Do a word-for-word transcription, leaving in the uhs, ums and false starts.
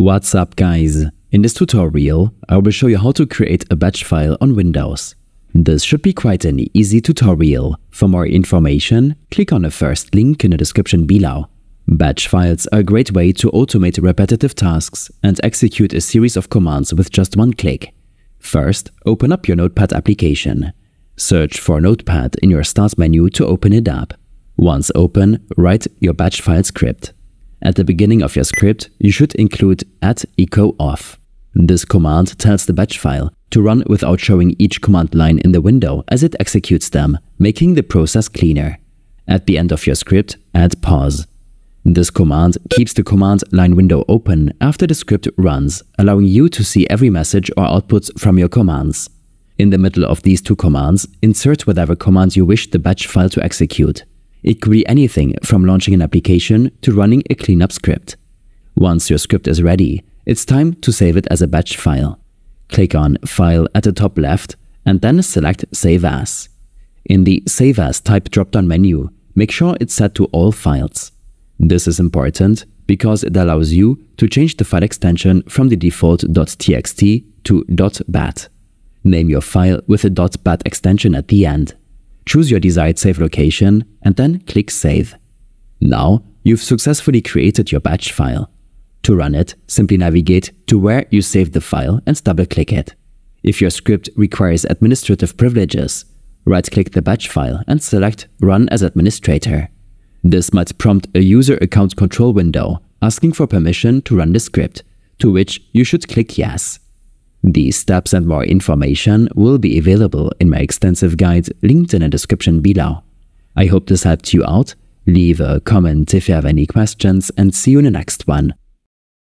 What's up, guys? In this tutorial, I will show you how to create a batch file on Windows. This should be quite an easy tutorial. For more information, click on the first link in the description below. Batch files are a great way to automate repetitive tasks and execute a series of commands with just one click. First, open up your Notepad application. Search for Notepad in your Start menu to open it up. Once open, write your batch file script. At the beginning of your script, you should include at echo off. This command tells the batch file to run without showing each command line in the window as it executes them, making the process cleaner. At the end of your script, add pause. This command keeps the command line window open after the script runs, allowing you to see every message or outputs from your commands. In the middle of these two commands, insert whatever command you wish the batch file to execute. It could be anything from launching an application to running a cleanup script. Once your script is ready, it's time to save it as a batch file. Click on File at the top left and then select Save As. In the Save As type drop-down menu, make sure it's set to All Files. This is important because it allows you to change the file extension from the default .txt to .bat. Name your file with a .bat extension at the end. Choose your desired save location and then click Save. Now you've successfully created your batch file. To run it, simply navigate to where you saved the file and double-click it. If your script requires administrative privileges, right-click the batch file and select Run as Administrator. This might prompt a user account control window asking for permission to run the script, to which you should click Yes. These steps and more information will be available in my extensive guide linked in the description below. I hope this helped you out. Leave a comment if you have any questions and see you in the next one.